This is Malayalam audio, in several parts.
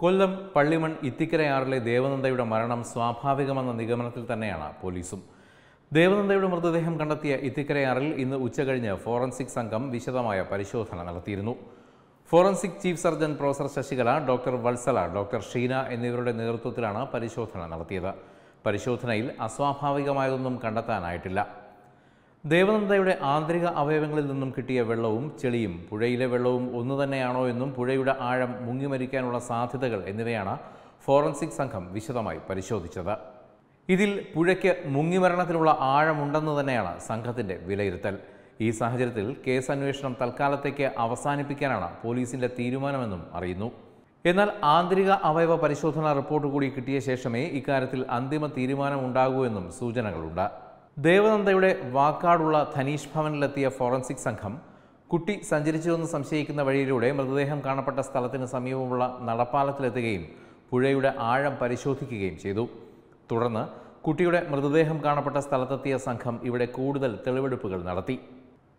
Kollam Palliman Ithikkarayarle Devanandayude Maranam Swabhavikamenna Nigamathil Thanneyanu Polisum. Devanandayude Mridadeham Kandathiya Ithikkarayaril Innu Uchakazhinju Forensic Sangam Vishadamaya Parishodhana Nadathiyirunnu. Forensic Chief Surgeon Professor Shashikala, Dr. Valsala, Dr. Sheena എന്നിവരുടെ നേതൃത്വത്തിലാണ് പരിശോധന നടത്തിയത്. പരിശോധനയിൽ അസ്വാഭാവികമായതൊന്നും കണ്ടെത്താനായിട്ടില്ല. ദേവനന്ദയുടെ ആന്തരിക അവയവങ്ങളിൽ നിന്നും കിട്ടിയ വെള്ളവും ചെളിയും പുഴയിലെ വെള്ളവും ഒന്നു തന്നെയാണോ എന്നും പുഴയുടെ ആഴം മുങ്ങിമരിക്കാനുള്ള സാധ്യതകൾ എന്നിവയാണ് ഫോറൻസിക് സംഘം വിശദമായി പരിശോധിച്ചത്. ഇതിൽ പുഴയ്ക്ക് മുങ്ങിമരണത്തിനുള്ള ആഴമുണ്ടെന്ന് തന്നെയാണ് സംഘത്തിന്റെ വിലയിരുത്തൽ. ഈ സാഹചര്യത്തിൽ കേസ് അന്വേഷണം തൽക്കാലത്തേക്ക് അവസാനിപ്പിക്കാനാണ് പോലീസിന്റെ തീരുമാനമെന്നും അറിയുന്നു. എന്നാൽ ആന്തരിക അവയവ പരിശോധനാ റിപ്പോർട്ട് കൂടി കിട്ടിയ ശേഷമേ ഇക്കാര്യത്തിൽ അന്തിമ തീരുമാനം ഉണ്ടാകൂ എന്നും സൂചനകളുണ്ട്. ദേവനന്ദയുടെ വാക്കാടുള്ള ധനീഷ് ഭവനിലെത്തിയ ഫോറൻസിക് സംഘം കുട്ടി സഞ്ചരിച്ചുവെന്ന് സംശയിക്കുന്ന വഴിയിലൂടെ മൃതദേഹം കാണപ്പെട്ട സ്ഥലത്തിന് സമീപമുള്ള നടപ്പാലത്തിലെത്തുകയും പുഴയുടെ ആഴം പരിശോധിക്കുകയും ചെയ്തു. തുടർന്ന് കുട്ടിയുടെ മൃതദേഹം കാണപ്പെട്ട സ്ഥലത്തെത്തിയ സംഘം ഇവിടെ കൂടുതൽ തെളിവെടുപ്പുകൾ നടത്തി.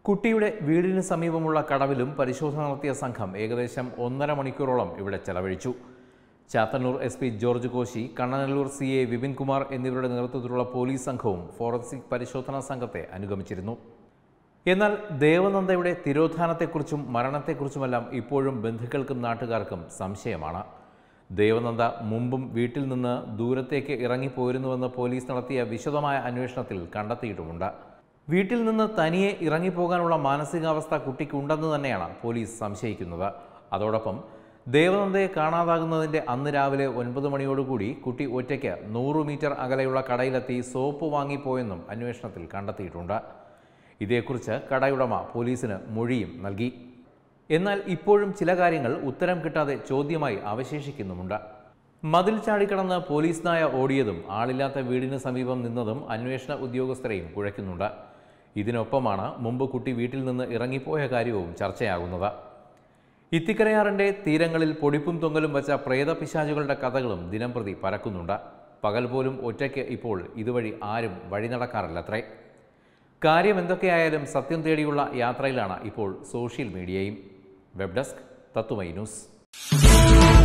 കുട്ടിയുടെ വീടിന് സമീപമുള്ള കടവിലും പരിശോധന നടത്തിയ സംഘം ഏകദേശം 1.5 മണിക്കൂറോളം ഇവിടെ ചെലവഴിച്ചു. Chathannoor SP George Koshy, Kannanallur CA Vipinkumar എന്നിവരുടെ നേതൃത്വത്തിലുള്ള പോലീസ് സംഘവും ഫോറൻസിക് പരിശോധനാ സംഘത്തെ അനുഗമിച്ചിരുന്നു. എന്നാൽ ദേവനന്ദയുടെ തിരോധാനത്തെക്കുറിച്ചും മരണത്തെക്കുറിച്ചുമെല്ലാം ഇപ്പോഴും ബന്ധുക്കൾക്കും നാട്ടുകാർക്കും സംശയമാണ്. ദേവനന്ദ മുമ്പും വീട്ടിൽ നിന്ന് ദൂരത്തേക്ക് ഇറങ്ങിപ്പോയിരുന്നുവെന്ന് പോലീസ് നടത്തിയ വിശദമായ അന്വേഷണത്തിൽ കണ്ടെത്തിയിട്ടുമുണ്ട്. വീട്ടിൽ നിന്ന് തനിയെ ഇറങ്ങിപ്പോകാനുള്ള മാനസികാവസ്ഥ കുട്ടിക്കുണ്ടെന്ന് തന്നെയാണ് പോലീസ് സംശയിക്കുന്നത്. അതോടൊപ്പം ദേവനന്ദയെ കാണാതാകുന്നതിൻ്റെ അന്ന് രാവിലെ 9 മണിയോടുകൂടി കുട്ടി ഒറ്റയ്ക്ക് 100 മീറ്റർ അകലെയുള്ള കടയിലെത്തി സോപ്പ് വാങ്ങിപ്പോയെന്നും അന്വേഷണത്തിൽ കണ്ടെത്തിയിട്ടുണ്ട്. ഇതേക്കുറിച്ച് കടയുടമ പോലീസിന് മൊഴിയും നൽകി. എന്നാൽ ഇപ്പോഴും ചില കാര്യങ്ങൾ ഉത്തരം കിട്ടാതെ ചോദ്യമായി അവശേഷിക്കുന്നുമുണ്ട്. മതിൽ ചാടിക്കടന്ന് പോലീസ് നായ ഓടിയതും ആളില്ലാത്ത വീടിന് സമീപം നിന്നതും അന്വേഷണ ഉദ്യോഗസ്ഥരെയും കുഴയ്ക്കുന്നുണ്ട്. ഇതിനൊപ്പമാണ് മുമ്പ് കുട്ടി വീട്ടിൽ നിന്ന് ഇറങ്ങിപ്പോയ കാര്യവും ചർച്ചയാകുന്നത്. ഇത്തിക്കരയാറിൻ്റെ തീരങ്ങളിൽ പൊടിപ്പും തൊങ്ങലും വച്ച പ്രേതപിശാചുകളുടെ കഥകളും ദിനംപ്രതി പരക്കുന്നുണ്ട്. പകൽ പോലും ഒറ്റയ്ക്ക് ഇപ്പോൾ ഇതുവഴി ആരും വഴി നടക്കാറില്ലത്രേ. കാര്യം എന്തൊക്കെയായാലും സത്യം തേടിയുള്ള യാത്രയിലാണ് ഇപ്പോൾ സോഷ്യൽ മീഡിയയും. വെബ് ഡെസ്ക് തത്തുമൈ ന്യൂസ്.